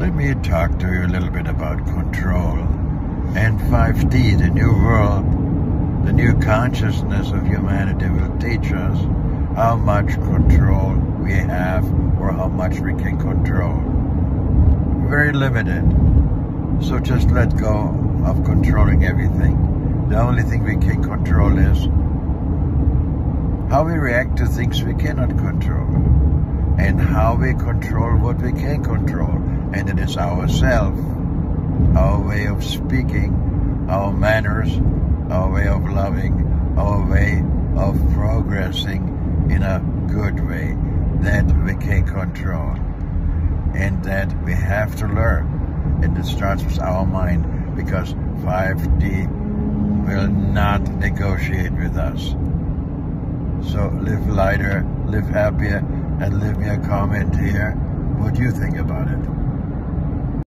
let me talk to you a little bit about control and 5D, the new world, the new consciousness of humanity will teach us how much control we have or how much we can control. Very limited. So just let go of controlling everything. The only thing we can control is how we react to things we cannot control, and how we control what we can control, and it is ourselves, our way of speaking, our manners, our way of loving, our way of progressing in a good way, that we can control, and that we have to learn, and it starts with our mind, because 5D will not negotiate with us. So live lighter, live happier, and leave me a comment here. What do you think about it?